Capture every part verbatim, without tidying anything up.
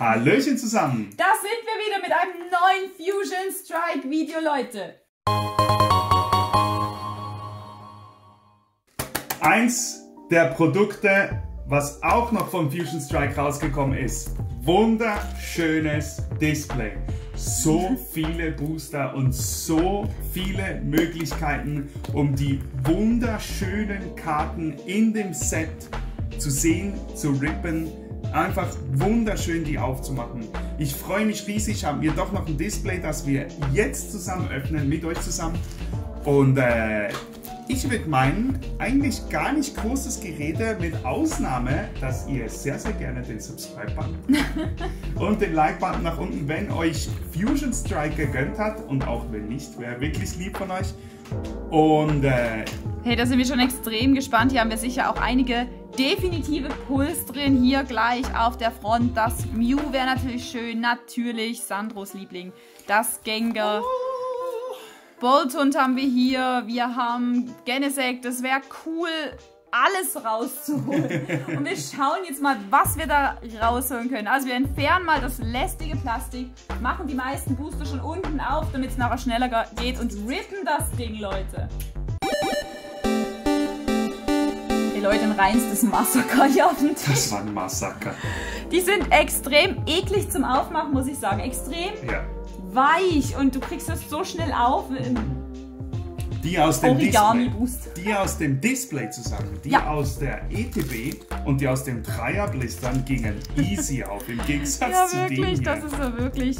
Hallöchen zusammen! Da sind wir wieder mit einem neuen Fusion Strike Video, Leute! Eins der Produkte, was auch noch vom Fusion Strike rausgekommen ist. Wunderschönes Display. So viele Booster und so viele Möglichkeiten, um die wunderschönen Karten in dem Set zu sehen, zu rippen. Einfach wunderschön die aufzumachen. Ich freue mich riesig, haben wir doch noch ein Display, das wir jetzt zusammen öffnen, mit euch zusammen. Und äh, ich würde meinen, eigentlich gar nicht großes Gerede, mit Ausnahme, dass ihr sehr, sehr gerne den Subscribe-Button und den Like-Button nach unten, wenn euch Fusion Strike gegönnt hat, und auch wenn nicht, wäre wirklich lieb von euch. Und äh, hey, da sind wir schon extrem gespannt. Hier haben wir sicher auch einige definitive Puls drin. Hier gleich auf der Front. Das Mew wäre natürlich schön. Natürlich Sandros Liebling. Das Gengar. Oh. Bolthund haben wir hier. Wir haben Genesect. Das wäre cool, alles rauszuholen. Und wir schauen jetzt mal, was wir da rausholen können. Also wir entfernen mal das lästige Plastik, machen die meisten Booster schon unten auf, damit es nachher schneller geht, und rippen das Ding, Leute. Hey Leute, ein reinstes Massaker hier auf dem Tisch. Das war ein Massaker. Die sind extrem eklig zum Aufmachen, muss ich sagen. Extrem ja. weich, und du kriegst das so schnell auf. Die aus dem Origami Display, Boost. Die aus dem Display zusammen, die ja. aus der E T B und die aus den Dreierblistern gingen easy auf, im Gegensatz ja, zu denen. Ja, wirklich, das ist so wirklich.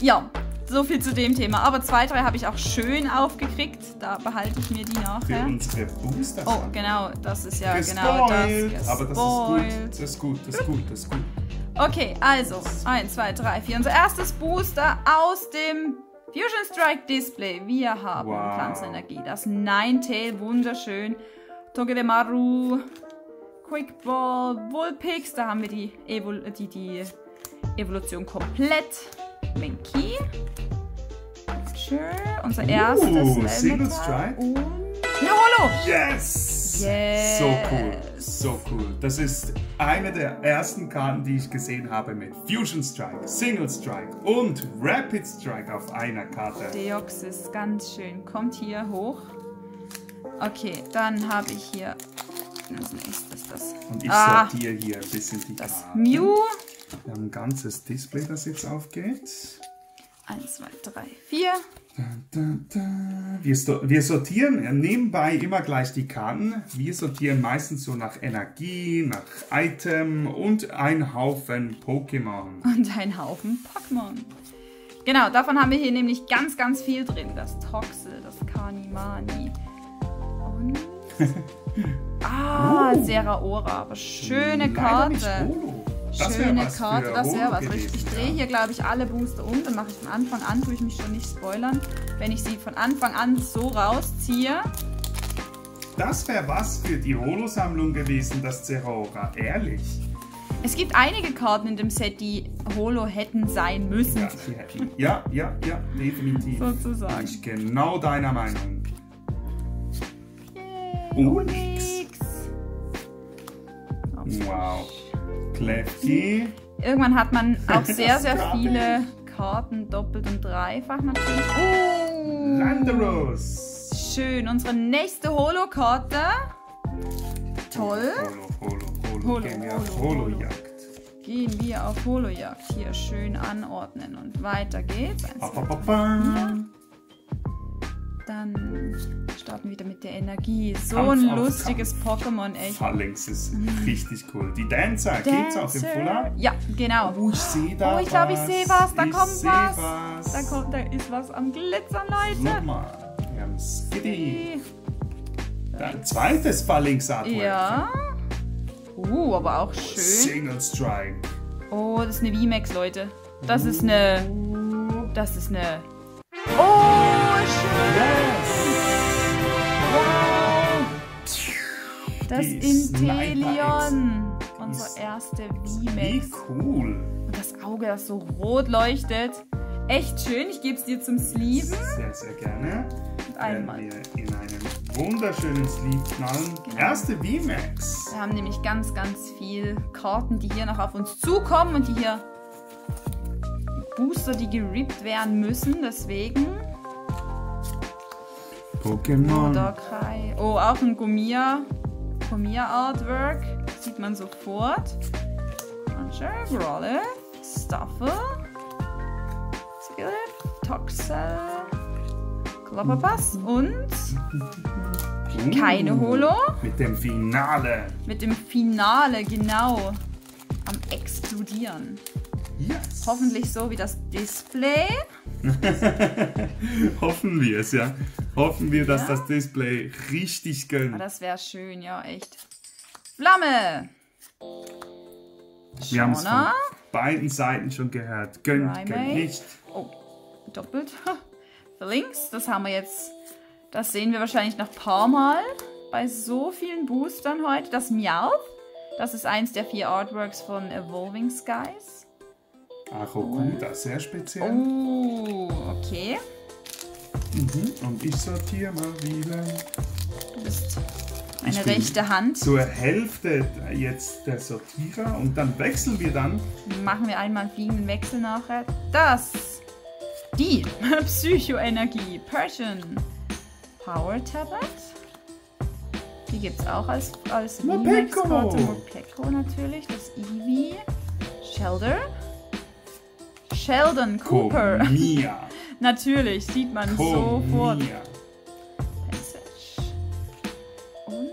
Ja, so viel zu dem Thema. Aber zwei, drei habe ich auch schön aufgekriegt. Da behalte ich mir die nachher. Für unsere Booster. Oh, genau, das ist ja gespoilt. genau das. Aber das ist gut, das ist gut, das ist gut, das ist gut. Okay, also, eins, zwei, drei, vier. Unser erstes Booster aus dem Fusion Strike Display. Wir haben wow. Pflanzenenergie. Das Ninetale, wunderschön. Togedemaru, Quickball, Vulpix. Da haben wir die, Evol die, die Evolution komplett. Menki. Schön. Unser erstes uh, Single Strike. Und eine Holo. Yes! yes! So cool. So cool. Das ist eine der ersten Karten, die ich gesehen habe mit Fusion Strike, Single Strike und Rapid Strike auf einer Karte. Deoxys, ganz schön. Kommt hier hoch. Okay, dann habe ich hier. Was ist das? das? Und ich ah, sortiere hier ein bisschen die das Karten. Mew. Wir haben ein ganzes Display, das jetzt aufgeht. eins, zwei, drei, vier. Da, da, da. Wir, so, wir sortieren nebenbei immer gleich die Karten. Wir sortieren meistens so nach Energie, nach Item und ein Haufen Pokémon. Und ein Haufen Pokémon. Genau, davon haben wir hier nämlich ganz, ganz viel drin. Das Toxel, das Carnimani und... ah, oh. Zeraora, aber schöne Karte. Leider nicht Holo. Das Schöne Karte, das wäre was. Gewesen, ich drehe ja. hier, glaube ich, alle Booster um. Dann mache ich von Anfang an, tue ich mich schon nicht spoilern. Wenn ich sie von Anfang an so rausziehe. Das wäre was für die Holo-Sammlung gewesen, das Zeraora, ehrlich. Es gibt einige Karten in dem Set, die Holo hätten sein müssen. Ja, sie hätten. ja, ja, ja, definitiv. Sozusagen. Bin ich genau deiner Meinung. Yay, Unix. Wow. Lefty. Irgendwann hat man auch sehr, sehr viele Karten, doppelt und dreifach natürlich. Oh! Landorus! Schön, unsere nächste Holo-Karte. Toll. Holo, Holo, Holo. Holo, Gehen wir auf Holo-Jagd. Gehen wir auf Holo-Jagd. Hier schön anordnen und weiter geht's. Eins, ba, ba, ba. Dann starten wir wieder mit der Energie. So Kampf ein lustiges Pokémon, echt. Phalanx ist richtig cool. Die Dancer, Dancer. geht's auf dem Fuller? Ja, genau. Oh, ich sehe da oh, ich glaube, ich sehe was. Da ich kommt was. was. Da, kommt, da ist was am Glitzern, Leute. Guck mal, wir haben Skitty. Dein zweites Phalanx-Artwork. Ja. Oh, aber auch schön. Single Strike. Oh, das ist eine V-Max, Leute. Das ist eine... Das ist eine... Oh! Yes. Wow. Das Inteleon, unsere erste V-Max. Wie cool. Und das Auge, das so rot leuchtet. Echt schön, ich gebe es dir zum Sleeven. Sehr, sehr gerne. Und einmal. Werden wir in einem wunderschönen Sleeve knallen. Genau. Erste V-Max. Wir haben nämlich ganz, ganz viel Karten, die hier noch auf uns zukommen und die hier Booster, die gerippt werden müssen, deswegen. Pokémon. Oh, auch ein Gummia. Gummia-Artwork. Sieht man sofort. Launcher, Growlithe, Stuffle, Skillet, Toxel, Klopperpass und keine Holo. Mit dem Finale. Mit dem Finale, genau. Am Explodieren. Yes. Hoffentlich so wie das Display. Hoffen wir es, ja. Hoffen wir, dass ja. das Display richtig gönnt. Aber das wäre schön, ja, echt. Flamme! Wir haben es von beiden Seiten schon gehört. Gönnt, Primate. Gönnt nicht. Oh, doppelt. Für links, das haben wir jetzt. Das sehen wir wahrscheinlich noch ein paar Mal bei so vielen Boostern heute. Das Miau, das ist eins der vier Artworks von Evolving Skies. Achokuda, sehr speziell. Oh, okay. Mhm. Und ich sortiere mal wieder. Du bist meine rechte Hand. Zur Hälfte jetzt der Sortierer und dann wechseln wir dann. Machen wir einmal einen fliegenden Wechsel nachher. Das, die Psychoenergie, Persian, Power Tablet. Die gibt es auch als als Mopeko. Mopeko natürlich, das Eevee, Sheldon. Sheldon Cooper. Gummia. Natürlich, sieht man Gummia. Sofort. Passage. Und.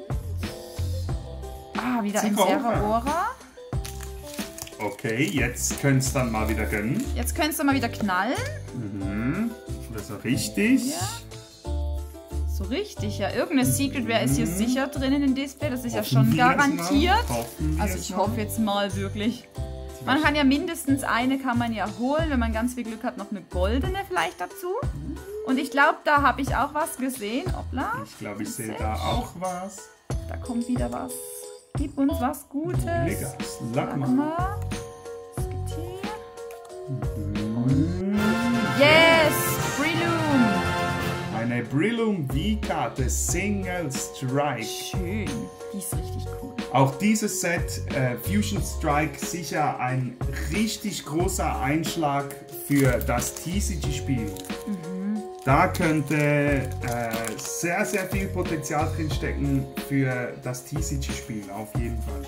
Ah, wieder ein Zeraora. Okay, jetzt könnt es dann mal wieder gönnen. Jetzt könnt es dann mal wieder knallen. Mhm. Das ist richtig. Ja. So richtig, ja. Irgendeine Secret Rare mhm. ist hier sicher drin in dem Display. Das ist hoffen ja schon garantiert. Also, ich hoffe jetzt mal wirklich. Man kann ja mindestens eine kann man ja holen, wenn man ganz viel Glück hat, noch eine goldene vielleicht dazu. Und ich glaube, da habe ich auch was gesehen. Hoppla. Ich glaube, ich sehe da auch was. Da kommt wieder was. Gib uns was Gutes. Lecker. Lackma. Yes! Breloom! Meine Breloom-V-Karte Single Strike. Schön. Die ist richtig cool. Auch dieses Set, äh, Fusion Strike, sicher ein richtig großer Einschlag für das T C G-Spiel. Mhm. Da könnte äh, sehr, sehr viel Potenzial drinstecken für das T C G-Spiel, auf jeden Fall.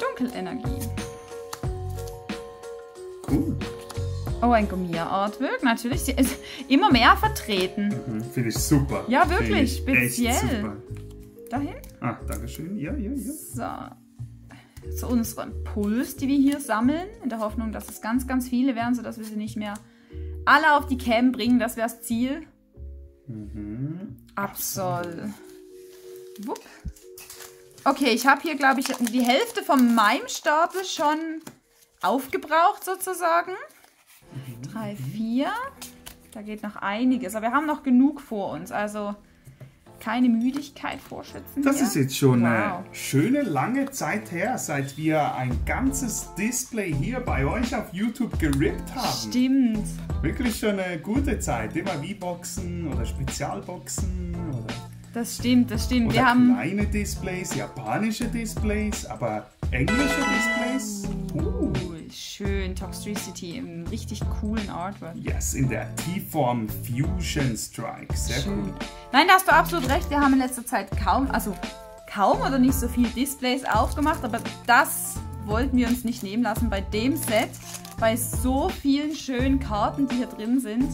Dunkelenergie. Cool. Oh, ein Gummia-Artwork, natürlich. Sie ist immer mehr vertreten. Mhm. Finde ich super. Ja, wirklich, speziell. Echt super. Dahin. Ah, dankeschön. Ja, ja, ja. So. Zu unseren Puls, die wir hier sammeln, in der Hoffnung, dass es ganz, ganz viele werden, sodass wir sie nicht mehr alle auf die Cam bringen. Das wäre das Ziel. Mhm. Absol. Wupp. Okay, ich habe hier, glaube ich, die Hälfte von meinem Stapel schon aufgebraucht, sozusagen. Mhm. Drei, vier. Da geht noch einiges. Aber wir haben noch genug vor uns, also... Keine Müdigkeit vorschützen. Das hier. Ist jetzt schon wow. eine schöne lange Zeit her, seit wir ein ganzes Display hier bei euch auf YouTube gerippt haben. Stimmt. Wirklich schon eine gute Zeit. Immer V-Boxen oder Spezialboxen. Oder das stimmt, das stimmt. Oder wir haben kleine Displays, japanische Displays, aber englische Displays. Uh. Schön, Toxtricity im richtig coolen Artwork. Yes, in der T-Form Fusion Strike. Sehr gut. Nein, da hast du absolut recht. Wir haben in letzter Zeit kaum, also kaum oder nicht so viel Displays aufgemacht, aber das wollten wir uns nicht nehmen lassen bei dem Set, bei so vielen schönen Karten, die hier drin sind.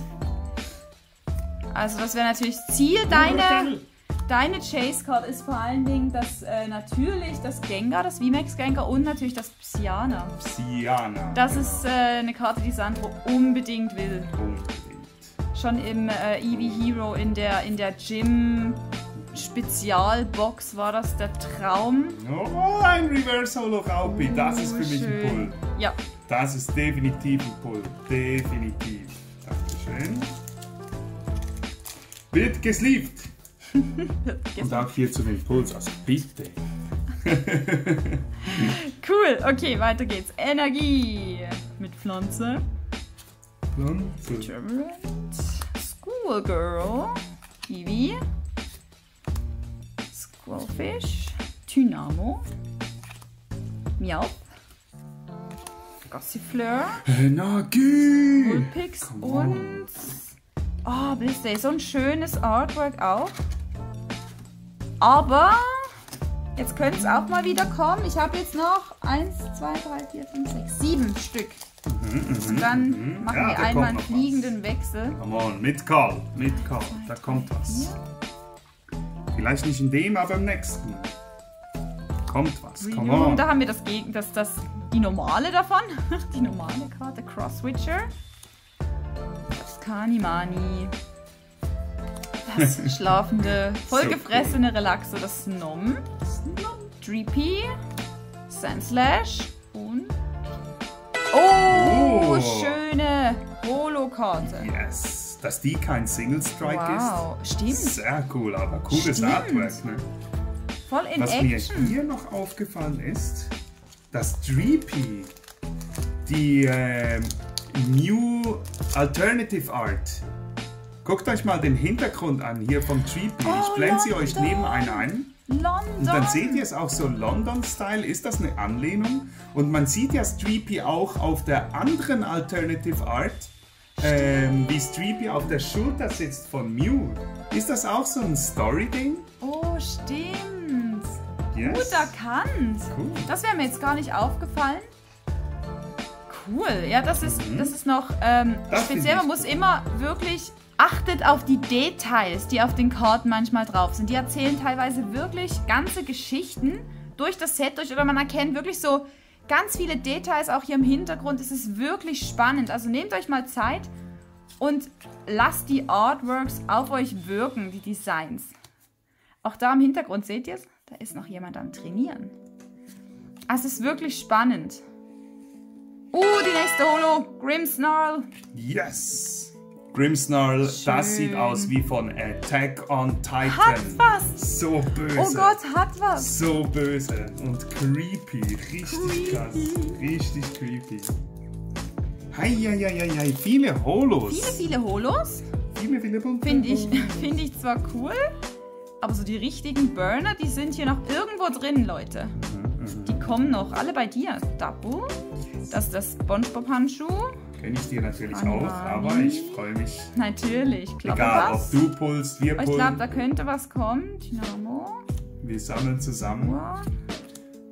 Also das wäre natürlich das Ziel. Deine, deine Chase-Card ist vor allen Dingen das, äh, natürlich das Gengar, das V-Max-Gengar und natürlich das Psyana. Psyana. Das genau. ist äh, eine Karte, die Sandro unbedingt will. Unbedingt. Schon im äh, Eevee Hero in der, in der Gym-Spezialbox war das der Traum. Oh, ein Reverse Holo Raupi, oh, das ist für mich schön. Ein Pull. Ja. Das ist definitiv ein Pull, definitiv. Dankeschön. Wird gesleeved. Und auch hier zu den Puls, also bitte. Cool, okay, weiter geht's. Energie mit Pflanze. Durant, Schoolgirl, Eevee, Squallfish, Dynamo, Miau, Gossifleur. Energie! Vulpix und... Oh, Blissey, so ein schönes Artwork auch. Aber... Jetzt könnte es auch mal wieder kommen. Ich habe jetzt noch eins, zwei, drei, vier, fünf, sechs, sieben Stück. Mhm, und dann mhm. machen ja, wir einmal einen fliegenden was. Wechsel. Come on, mit Karl, mit Karl, da kommt was. Vielleicht nicht in dem, aber im nächsten. Kommt was, come on. Da haben wir das, Gegen das, das, die normale davon. Die normale Karte, Cross-Switcher. Das Carnimani. Das schlafende, vollgefressene, so cool. Relaxo, das Snom. Snom. Dreepy, Sam Slash und... Oh, oh. Schöne Holo-Karte. Yes, dass die kein Single-Strike wow. ist. Stimmt. Sehr cool, aber cooles Stimmt. Artwork. Ne? Voll in Was Action. Mir hier noch aufgefallen ist, dass Dreepy die äh, New Alternative Art. Guckt euch mal den Hintergrund an, hier vom Dreepy. Oh, ich blende sie euch nebeneinander ein. London. Und dann seht ihr es auch so London-Style. Ist das eine Anlehnung? Und man sieht ja Dreepy auch auf der anderen Alternative Art, ähm, wie Dreepy auf der Schulter sitzt von Mew. Ist das auch so ein Story-Ding? Oh, stimmt. Yes. Gut erkannt. Cool. Das wäre mir jetzt gar nicht aufgefallen. Cool. Ja, das ist, mhm. das ist noch ähm, das speziell. Man muss immer wirklich... Achtet auf die Details, die auf den Karten manchmal drauf sind. Die erzählen teilweise wirklich ganze Geschichten durch das Set durch. Oder man erkennt wirklich so ganz viele Details auch hier im Hintergrund. Es ist wirklich spannend. Also nehmt euch mal Zeit und lasst die Artworks auf euch wirken, die Designs. Auch da im Hintergrund, seht ihr es? Da ist noch jemand am Trainieren. Also es ist wirklich spannend. Oh, uh, die nächste Holo. Grimmsnarl. Yes. Grimmsnarl, Schön. Das sieht aus wie von Attack on Titan. Hat was! So böse. Oh Gott, hat was! So böse und creepy. Richtig creepy. Krass. Richtig creepy. Heieieiei, viele Holos. Viele, viele Holos. Viele, viele Punkte. Finde ich, find ich zwar cool, aber so die richtigen Burner, die sind hier noch irgendwo drin, Leute. Mhm, mh. Die kommen noch, alle bei dir. Dabu, das ist das SpongeBob-Handschuh. Kenne ich dir natürlich auch, aber ich freue mich. Natürlich, klar. Egal, was. Ob du pulst, wir pulsen. Ich glaube, da könnte was kommen. Dynamo. Wir sammeln zusammen. Ja.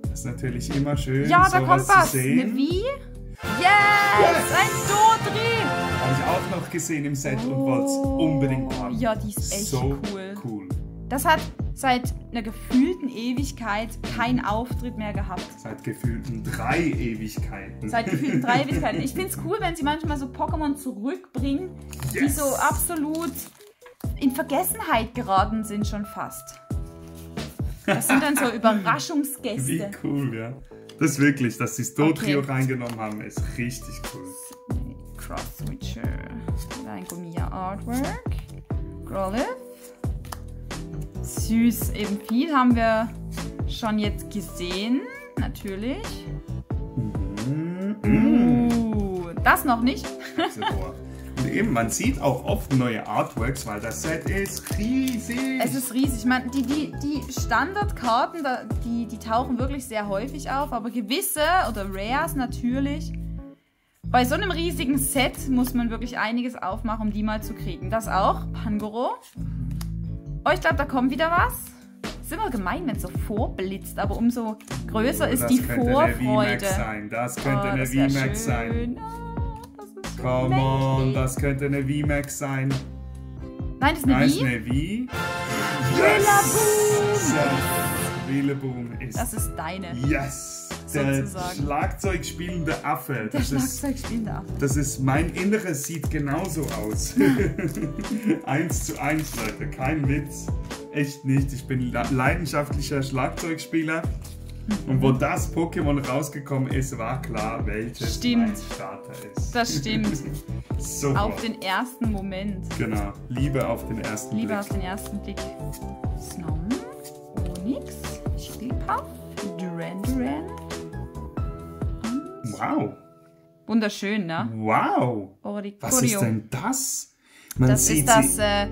Das ist natürlich immer schön. Ja, da kommt was. Eine Wie? Yes! yes! Ein Dodri! Habe ich auch noch gesehen im Set oh. und wollte es unbedingt haben. Ja, die ist echt so cool. cool. Das hat seit einer gefühlten Ewigkeit keinen Auftritt mehr gehabt. Seit gefühlten drei Ewigkeiten. Seit gefühlten drei Ewigkeiten. Ich finde es cool, wenn sie manchmal so Pokémon zurückbringen, yes. die so absolut in Vergessenheit geraten sind schon fast. Das sind dann so Überraschungsgäste. Wie cool, ja. Das ist wirklich, dass sie das Dodrio okay. reingenommen haben, ist richtig cool. Cross-Switcher. Ein Gummia-Artwork. Growlithe. Süß, eben viel haben wir schon jetzt gesehen, natürlich. Uh, das noch nicht. Und eben, man sieht auch oft neue Artworks, weil das Set ist riesig. Es ist riesig. Man, die, die, die Standardkarten, die, die tauchen wirklich sehr häufig auf, aber gewisse oder Rares natürlich. Bei so einem riesigen Set muss man wirklich einiges aufmachen, um die mal zu kriegen. Das auch, Pangoro. Oh, ich glaube, da kommt wieder was. Das ist immer gemein, wenn es so vorblitzt, aber umso größer oh, ist die Vorfreude. Sein. Das könnte oh, eine V-Max sein. Oh, das ist Come on, das könnte eine V-Max sein. Nein, das ist eine Nein, V. Eine V. Yes! Billeboom ist. Das ist deine. Yes! Der sozusagen. Schlagzeugspielende Affe. Der das Schlagzeugspielende ist, Affe. Das ist mein Inneres, sieht genauso aus. eins zu eins, Leute. Kein Witz. Echt nicht. Ich bin leidenschaftlicher Schlagzeugspieler. Und wo das Pokémon rausgekommen ist, war klar, welches stimmt. mein Starter ist. Das stimmt. so auf den ersten Moment. Genau. Liebe auf den ersten Liebe Blick. Liebe auf den ersten Blick. Snom. Onix. Schildpaff. Durant Durant. Wow. Wunderschön, ne? Wow. Was ist denn das? Man das sieht ist das äh,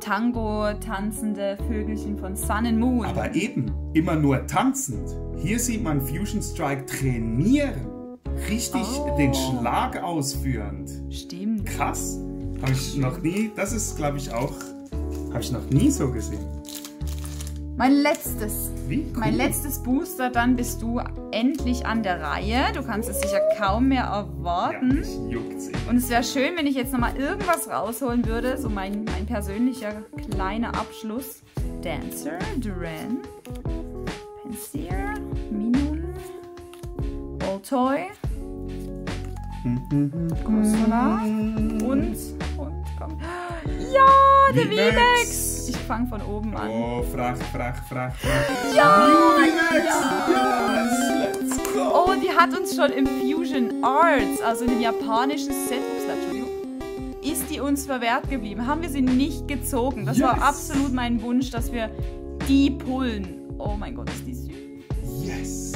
Tango-tanzende Vögelchen von Sun and Moon. Aber eben, immer nur tanzend. Hier sieht man Fusion Strike trainieren. richtig oh. den Schlag ausführend. Stimmt. Krass. Habe ich noch nie, das ist glaube ich auch, habe ich noch nie so gesehen. Mein letztes. Wie cool. Mein letztes Booster, dann bist du endlich an der Reihe. Du kannst es sicher kaum mehr erwarten. Ja, mich juckt's eh. Und es wäre schön, wenn ich jetzt nochmal irgendwas rausholen würde. So mein, mein persönlicher kleiner Abschluss. Dancer, Durant, Pensier, Minun, Boltoy, Gossola und, und komm. Ja, der V-Max! Ich fange von oben an. Oh, Fracht, Fracht, Fracht, Fracht. Ja! Ja! Yes, let's go! Oh, die hat uns schon im Fusion Arts, also in dem japanischen Set, ups, Entschuldigung, ist die uns verwehrt geblieben. Haben wir sie nicht gezogen. Das yes. war absolut mein Wunsch, dass wir die pullen. Oh mein Gott, ist die süß. Yes!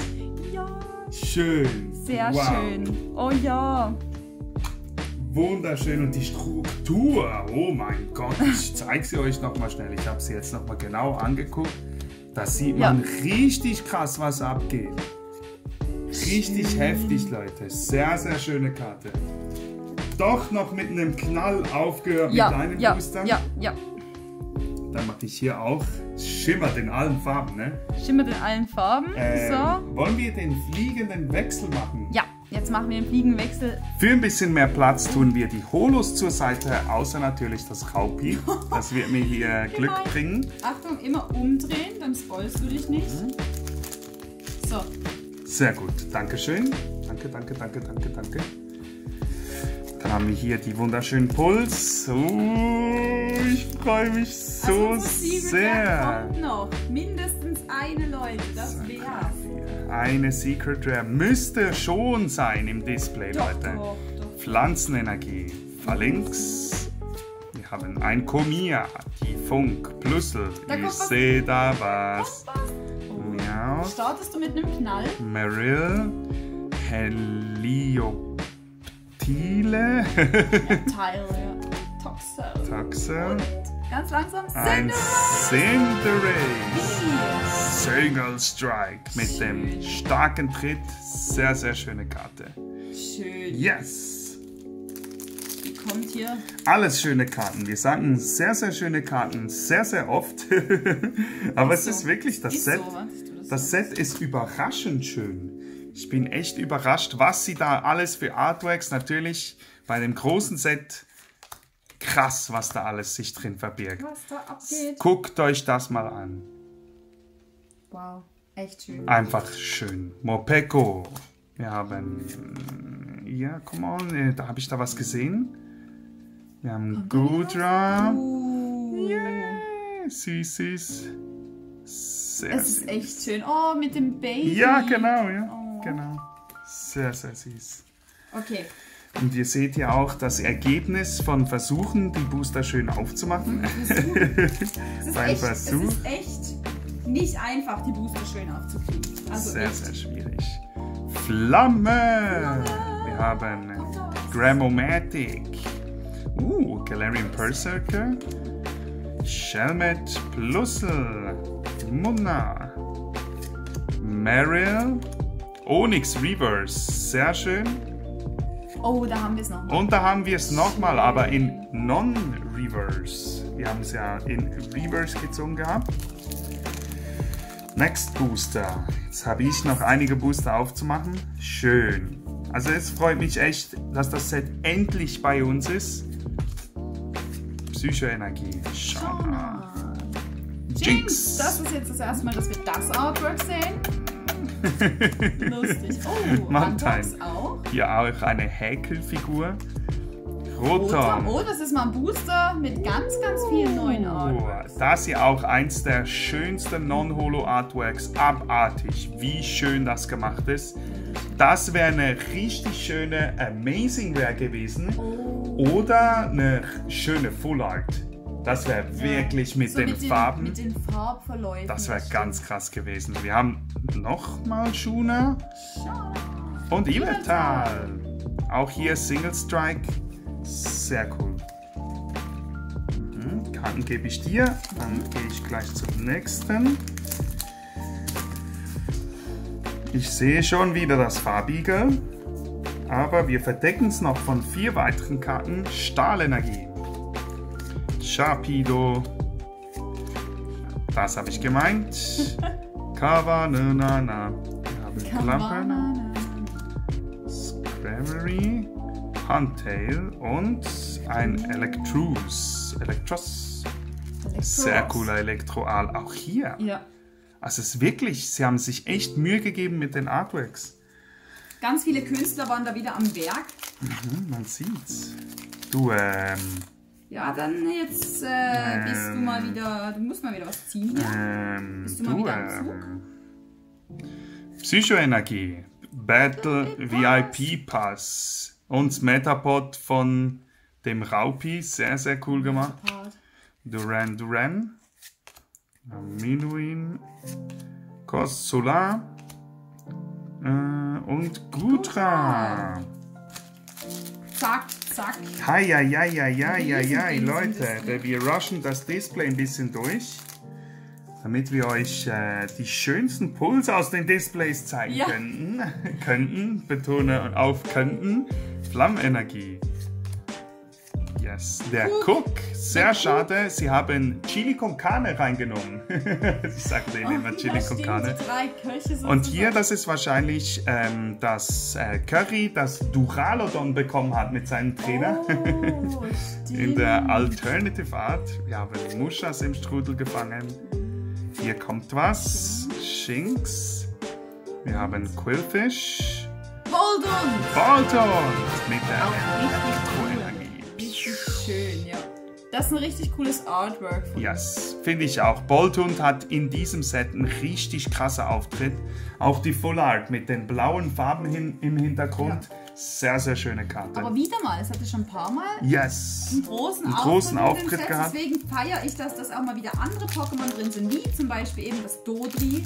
Ja! Schön! Sehr wow. schön. Oh ja! Wunderschön und die Struktur, oh mein Gott, ich zeige sie euch nochmal schnell, ich habe sie jetzt nochmal genau angeguckt, da sieht man ja. richtig krass, was abgeht. Richtig schön. Heftig, Leute, sehr, sehr schöne Karte. Doch noch mit einem Knall aufgehört ja, mit deinen ja, Boostern. Ja, ja. Dann mache ich hier auch, schimmert in allen Farben, ne? Schimmert in allen Farben, ähm, so. Wollen wir den fliegenden Wechsel machen? Ja. Jetzt machen wir den Fliegenwechsel. Für ein bisschen mehr Platz tun wir die Holos zur Seite, außer natürlich das Raupi. Das wird mir hier Glück genau. bringen. Achtung, immer umdrehen, dann spoilst du dich nicht. Mhm. So. Sehr gut, Dankeschön. Danke, danke, danke, danke, danke. Dann haben wir hier die wunderschönen Puls. Oh, ich freue mich so also sehr. Kommt noch mindestens eine, Leute, das so. Wär's. Eine Secret Rare müsste schon sein im Display, doch, Leute. Doch, doch. Pflanzenenergie. Verlinks. Wir haben ein Gummia, die Funk, Plüssel. Ich sehe da was. Oh. Ja. Startest du mit einem Knall? Meryl. Helioptile. Reptile, ja. Toxel. Toxel. Und ganz langsam. Ein Cinderace. Single Strike mit schön. Dem starken Tritt. Sehr, sehr schöne Karte. Schön. Yes. Die kommt hier. Alles schöne Karten. Wir sagen sehr, sehr schöne Karten. Sehr, sehr oft. Aber ist es so. Ist wirklich das ist Set. So, das, das Set ist überraschend schön. Ich bin echt überrascht, was sie da alles für Artworks natürlich bei dem großen Set. Krass, was da alles sich drin verbirgt. Was da abgeht. Guckt euch das mal an. Wow, echt schön. Einfach schön. Mopeko. Wir haben... Ja, come on. Da habe ich da was gesehen. Wir haben Gudra. Uh. Yeah. Süß, süß. Sehr es ist süß. Echt schön. Oh, mit dem Baby. Ja, genau. Ja. Oh. Genau. Sehr, sehr süß. Okay. Und ihr seht ja auch das Ergebnis von Versuchen, die Booster schön aufzumachen. Beim Versuch. Es ist echt nicht einfach, die Booster schön aufzukriegen. Also sehr, echt. Sehr schwierig. Flamme! Flamme. Wir haben Grammomatic. Uh, Galarian Berserker. Shelmet Plussel. Munna. Meryl. Onyx Reverse. Sehr schön. Oh, da haben wir es nochmal. Und da haben wir es nochmal, aber in Non-Reverse. Wir haben es ja in Reverse gezogen gehabt. Next Booster. Jetzt habe ich noch einige Booster aufzumachen. Schön. Also es freut mich echt, dass das Set endlich bei uns ist. Psychoenergie. Schau. Jinx. Das ist jetzt das erste Mal, dass wir das Artwork sehen. Lustig. Oh, Mantein. Auch. Hier auch eine Häkelfigur. Rotom. Oh, das ist mal ein Booster mit ganz, ganz vielen neuen Artworks. Das hier auch eins der schönsten Non-Holo-Artworks. Abartig, wie schön das gemacht ist. Das wäre eine richtig schöne Amazing Rare gewesen. Oh. Oder eine schöne Full Art. Das wäre wirklich ja. mit, so den mit den Farben. Mit den Farbverläufen. Das wäre ganz krass gewesen. Wir haben nochmal Shuna. Schau. Und Yveltal. Auch hier Single Strike. Sehr cool. Mhm. Karten gebe ich dir. Dann gehe ich gleich zum nächsten. Ich sehe schon wieder das Farbigel. aber wir verdecken es noch von vier weiteren Karten. Stahlenergie, Sharpedo, das habe ich gemeint, Kavanana, Klampern, Scravery, Huntail und ein Electros. Electros. Sehr cooler Elektroal, auch hier. Ja. Also es ist wirklich, sie haben sich echt Mühe gegeben mit den Artworks. Ganz viele Künstler waren da wieder am Werk. Mhm, man sieht's. Du, ähm... ja, dann jetzt äh, ähm, bist du mal wieder... Du musst mal wieder was ziehen. Ja? Ähm, bist du mal du, wieder am Zug? Ähm, Psychoenergie, Battle V I P Pass und Metapod von dem Raupi. Sehr, sehr cool gemacht. Durant, Durant. Minuin, Kost Solar äh, und Gutra. Zack, zack. Hi, ja, ja, ja, ja, ja, ja, Leute, wir rushen das Display ein bisschen durch, damit wir euch äh, die schönsten Pulse aus den Displays zeigen ja. könnten. könnten, betone auf könnten. Flammenergie. Yes. Der Cook, sehr schade, sie haben Chili con carne reingenommen. Ich sage denen oh, immer Chili con carne. Und hier, das ist wahrscheinlich ähm, das äh, Curry, das Duraludon bekommen hat mit seinem Trainer. Oh, in der Alternative Art. Wir haben Muschas im Strudel gefangen. Hier kommt was. Shinx. Wir haben Quillfish. Boldon! Boldon! Mit der Elektro-Energie. Schön, ja. Das ist ein richtig cooles Artwork. Ja, yes, finde ich auch. Boltund hat in diesem Set einen richtig krassen Auftritt. Auch die Full Art mit den blauen Farben hin, im Hintergrund. Ja. Sehr, sehr schöne Karte. Aber wieder mal, es hatte schon ein paar Mal yes. einen großen, einen großen Auftritt, Auftritt Set, gehabt. Deswegen feiere ich, dass das auch mal wieder andere Pokémon drin sind, wie zum Beispiel eben das Dodri.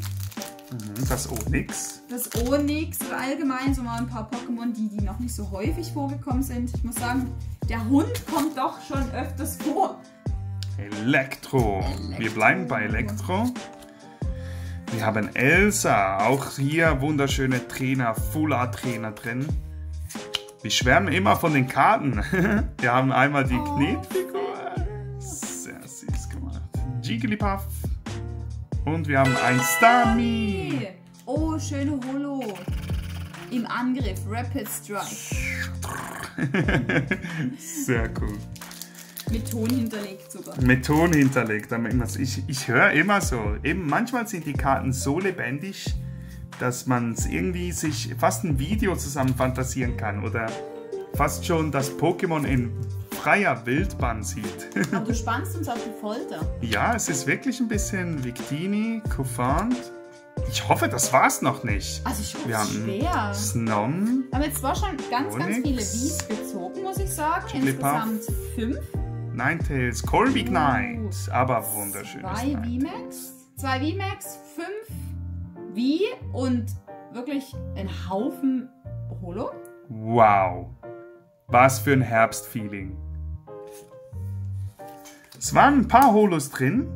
Das Onyx. Das Onyx oder allgemein so mal ein paar Pokémon, die, die noch nicht so häufig vorgekommen sind. Ich muss sagen, der Hund kommt doch schon öfters vor. Elektro. Elektro. Wir bleiben bei Elektro. Wir haben Elsa. Auch hier wunderschöne Trainer, Full-Art-Trainer drin. Wir schwärmen immer von den Karten. Wir haben einmal die oh. Knetfigur. Sehr süß gemacht. Jigglypuff. Und wir haben ein Starmie. Oh, schöne Holo. Im Angriff, Rapid Strike. Sehr cool. Mit Ton hinterlegt sogar. Mit Ton hinterlegt. Ich, ich höre immer so. Eben manchmal sind die Karten so lebendig, dass man es irgendwie sich fast ein Video zusammen fantasieren kann. Oder fast schon das Pokémon in freier Wildbahn sieht. Aber du spannst uns auf die Folter. Ja, es ist wirklich ein bisschen Victini, Kofand. Ich hoffe, das war's noch nicht. Also ich hoffe, es schwer. Snom. Aber jetzt war schon ganz, Onyx, ganz viele Wies gezogen, muss ich sagen. Jigglypuff. Insgesamt fünf. Ninetales, Corviknight. Uh, aber wunderschön. Zwei V-Max. Zwei V-Max, fünf V und wirklich ein Haufen Holo. Wow. Was für ein Herbstfeeling. Es waren ein paar Holos drin.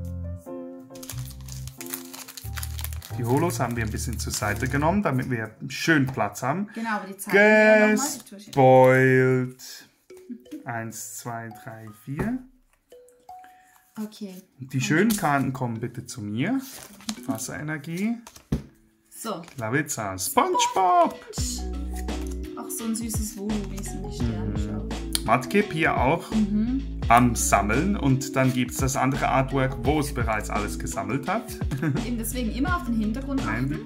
Die Holos haben wir ein bisschen zur Seite genommen, damit wir schön Platz haben. Genau, aber die zeigen wir nochmal. Gespoilt. Eins, zwei, drei, vier. Okay. Die schönen Karten kommen bitte zu mir. Wasserenergie. So. Klaviza. SpongeBob. Auch so ein süßes Wolo-Wesen, die Sterne schauen. Matkip hier auch mhm. am Sammeln und dann gibt es das andere Artwork, wo es bereits alles gesammelt hat. Eben deswegen immer auf den Hintergrund achten.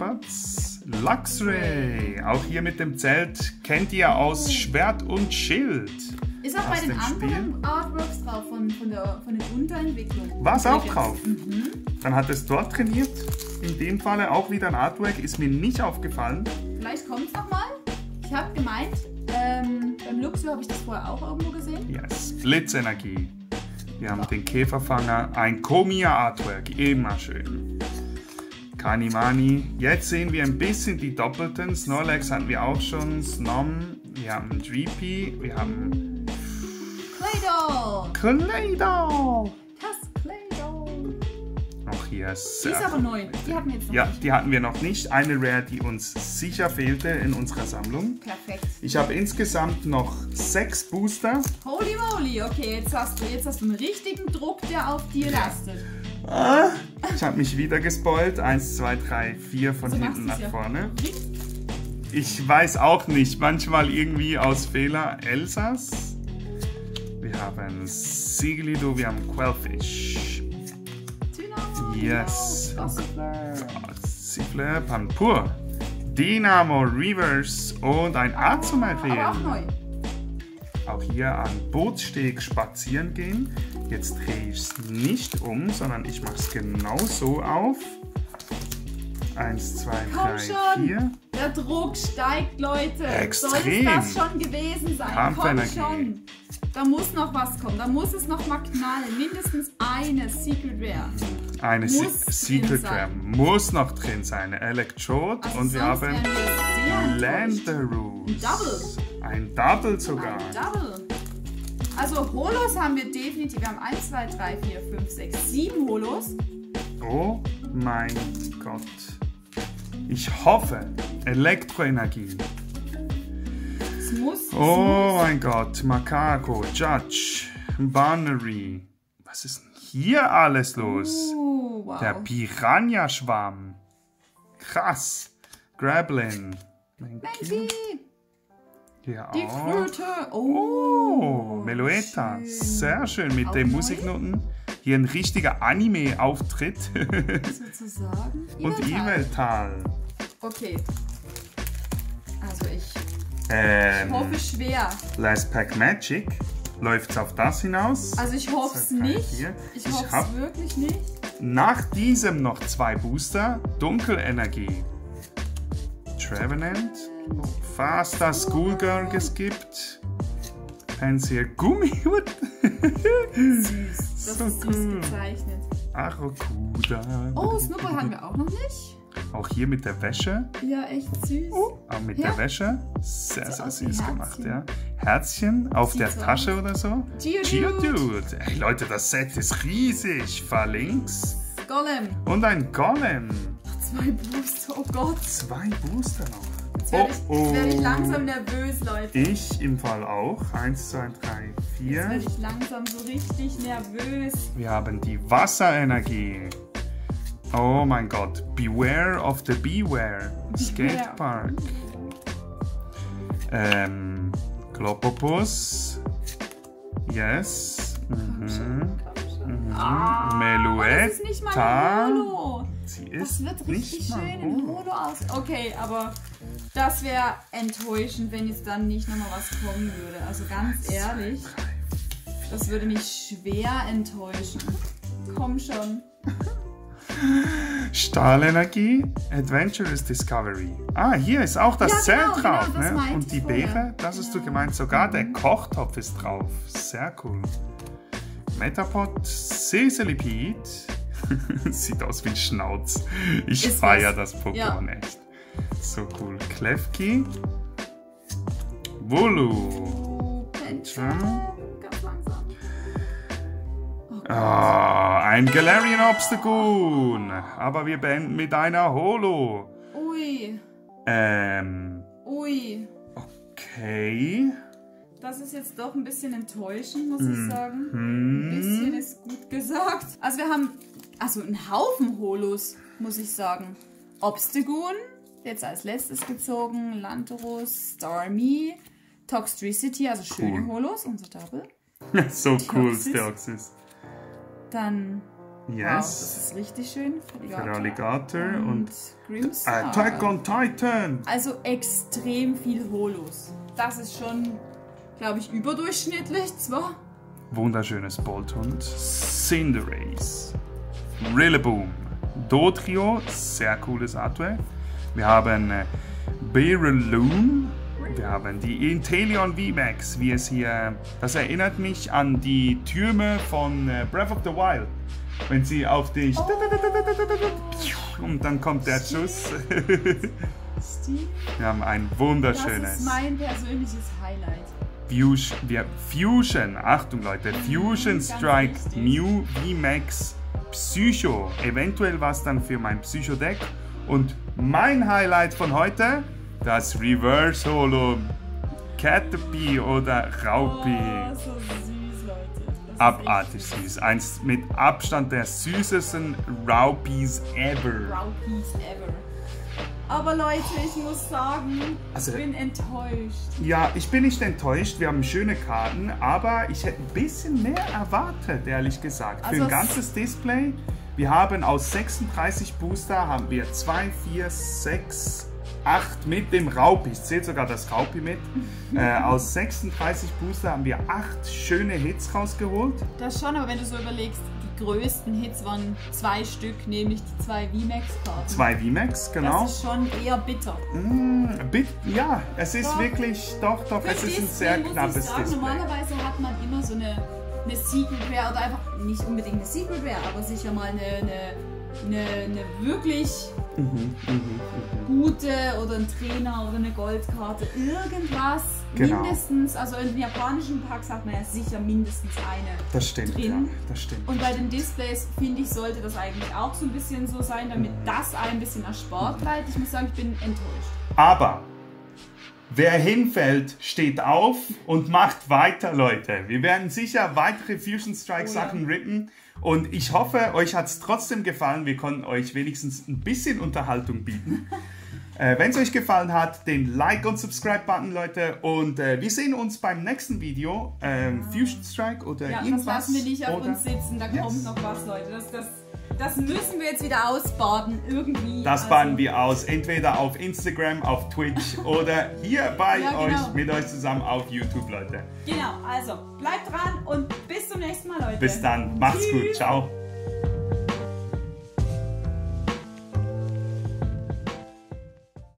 Luxray, auch hier mit dem Zelt, kennt ihr aus Schwert und Schild. Ist auch aus bei den anderen Spiel. Artworks drauf, von, von, der, von der Unterentwicklung. War es auch drauf? Mhm. Dann hat es dort trainiert. In dem Falle auch wieder ein Artwork, ist mir nicht aufgefallen. Vielleicht kommt es nochmal. Ich habe gemeint, ähm, beim Luxo habe ich das vorher auch irgendwo gesehen. Yes, Blitzenergie. Wir haben den Käferfanger, ein Gummia-Artwork, immer schön. Carnimani. Jetzt sehen wir ein bisschen die Doppelten. Snorlax hatten wir auch schon. Snom. Wir haben Dreepy. Wir haben... Claydol! Claydol! Das Claydol! Auch hier Yes, die ist aber neu. Die hatten wir jetzt noch ja, nicht. Die hatten wir noch nicht. Eine Rare, die uns sicher fehlte in unserer Sammlung. Perfekt. Ich habe insgesamt noch sechs Booster. Holy moly, okay, jetzt hast du, jetzt hast du einen richtigen Druck, der auf dir lastet. Ah, ich habe mich wieder gespoilt. Eins, zwei, drei, vier von so hinten nach ja. vorne. Ich weiß auch nicht. Manchmal irgendwie aus Fehler Elsas. Wir haben Sigilido, wir haben Quellfish. Yes. Siffler, Pampur, Dynamo, Reverse und ein Azumarill. Auch neu. Auch hier an Bootssteg spazieren gehen. Jetzt drehe ich es nicht um, sondern ich mache es genau so auf. Eins, zwei, drei, vier. Der Druck steigt, Leute. Extrem. Soll das schon gewesen sein? Kampf-Energie. Komm schon. Da muss noch was kommen. Da muss es noch mal knallen. Mindestens eine Secret Rare. Eine muss Se Secret Rare muss noch drin sein. Electrode also und wir haben Landorus. Ein Double. Ein Double sogar. Ein Double. Also Holos haben wir definitiv. Wir haben eins, zwei, drei, vier, fünf, sechs, sieben Holos. Oh mein Gott. Ich hoffe, Elektroenergie. Es muss, es oh muss. Mein Gott, Macaco, Judge, Bannery. Was ist denn hier alles los? Uh, wow. Der Piranha-Schwamm. Krass. Grablin. Mankey. Ja, die Kröte. Oh, oh Meloetta. Schön. Sehr schön mit auch den neu? Musiknoten. Hier ein richtiger Anime-Auftritt. Sozusagen. Und Yveltal. Okay. Also ich, ähm, ich hoffe schwer. Last Pack Magic. Läuft es auf das hinaus? Also ich hoffe es nicht. Hier. Ich, ich hoffe es wirklich nicht. Nach diesem noch zwei Booster. Dunkelenergie. Trevenant. Faster Schoolgirl oh. geskippt. Pensier Gummihut. Süß. Das so ist süß cool. gezeichnet. Aracuda. Oh, Snubbull haben wir auch noch nicht. Auch hier mit der Wäsche. Ja, echt süß. Oh, auch mit Her der Wäsche. Sehr, sehr süß gemacht, ja. Herzchen auf Sieht der so Tasche aus. Oder so. Geodude. Geodude. Ey, Leute, das Set ist riesig. Verlinks. Golem. Und ein Golem. Ach, zwei Booster, oh Gott. Zwei Booster noch. Jetzt werde ich, oh, oh. werd ich langsam nervös, Leute. Ich im Fall auch. Eins, zwei, drei, vier. Jetzt werde ich langsam so richtig nervös. Wir haben die Wasserenergie. Oh mein Gott. Beware of the Beware. Skatepark. Ähm, Klopopus. Yes. Mhm. Mhm. Ah, Meluetta. Das ist nicht mein Holo. Sie ist das wird richtig schön im Holo aus. Okay, aber das wäre enttäuschend, wenn jetzt dann nicht nochmal was kommen würde. Also ganz ehrlich, das würde mich schwer enttäuschen. Komm schon. Stahlenergie, Adventurous Discovery. Ah, hier ist auch das Zelt ja, genau, drauf. Genau, das ne? Und die Beere, das hast ja. du gemeint, sogar der Kochtopf ist drauf. Sehr cool. Metapod, Seselipid. Sieht aus wie ein Schnauz. Ich feiere das Pokémon ja. echt. So cool. Klefki. Volu. Pentra. Ganz langsam. Oh, oh, ein Galarian Obstagoon. Aber wir beenden mit einer Holo. Ui. Ähm. Ui. Okay. Das ist jetzt doch ein bisschen enttäuschend, muss ich sagen. Ein bisschen ist gut gesagt. Also wir haben, also einen Haufen Holos, muss ich sagen. Obstagoon, jetzt als letztes gezogen, Landorus, Starmie, Toxtricity, also schöne cool. Holos, unser Double. So Deoxys. Cool, Deoxys. Dann, yes. wow, das ist richtig schön. Feraligator und, und Grimmsnarl. Attack on Titan. Also extrem viel Holos. Das ist schon... glaube ich, überdurchschnittlich zwar. Wunderschönes Bolthund. Cinderace. Rillaboom. Dodrio. Sehr cooles Artwork. Wir haben Breloom. Wir haben die Inteleon V-Max, wie es hier... Das erinnert mich an die Türme von Breath of the Wild. Wenn sie auf dich... Oh. Und dann kommt der Schuss. Wir haben ein wunderschönes... Das ist mein persönliches Highlight. Fusion, wir Fusion, Achtung Leute, Fusion Strike, Mew, V-Max, Psycho. Eventuell was dann für mein Psycho-Deck. Und mein Highlight von heute, das Reverse-Holo Caterpie oder Raupi. Oh, so süß, Leute. Abartig süß. Eins mit Abstand der süßesten Raupis ever. Raupis ever. Aber Leute, ich muss sagen, also, ich bin enttäuscht. Ja, ich bin nicht enttäuscht. Wir haben schöne Karten, aber ich hätte ein bisschen mehr erwartet, ehrlich gesagt. Also für ein ganzes Display. Wir haben aus sechsunddreißig Booster haben wir zwei, vier, sechs, acht mit dem Raupi. Ich zähle sogar das Raupi mit. äh, aus sechsunddreißig Booster haben wir acht schöne Hits rausgeholt. Das schon, aber wenn du so überlegst, die größten Hits waren zwei Stück, nämlich die zwei V-Max-Karten. Zwei V-Max, genau. Das ist schon eher bitter. Mm, bit, ja, es ist doch, wirklich, doch, doch, es ist ein sehr knappes sagen, Display. Normalerweise hat man immer so eine, eine Secret Rare oder einfach, nicht unbedingt eine Secret Rare, aber sicher mal eine, eine, eine, eine wirklich mhm, gute oder ein Trainer oder eine Goldkarte, irgendwas. Genau. Mindestens, also in den japanischen Packs hat man ja sicher mindestens eine. Das stimmt, drin. Ja, das stimmt. Und bei den Displays, finde ich, sollte das eigentlich auch so ein bisschen so sein, damit mhm. das ein bisschen erspart bleibt. Ich muss sagen, ich bin enttäuscht. Aber wer hinfällt, steht auf und macht weiter, Leute. Wir werden sicher weitere Fusion Strike Sachen oh ja. rippen. Und ich hoffe, euch hat es trotzdem gefallen. Wir konnten euch wenigstens ein bisschen Unterhaltung bieten. Wenn es euch gefallen hat, den Like- und Subscribe-Button, Leute. Und äh, wir sehen uns beim nächsten Video. Ähm, Fusion Strike oder ja, irgendwas. Ja, das lassen wir nicht auf oder? uns sitzen. Da yes. kommt noch was, Leute. Das, das, das müssen wir jetzt wieder ausbaden, irgendwie. Das also. baden wir aus. Entweder auf Instagram, auf Twitch oder hier bei ja, genau. euch, mit euch zusammen auf YouTube, Leute. Genau, also bleibt dran und bis zum nächsten Mal, Leute. Bis dann. Macht's Tschüss. gut. Ciao.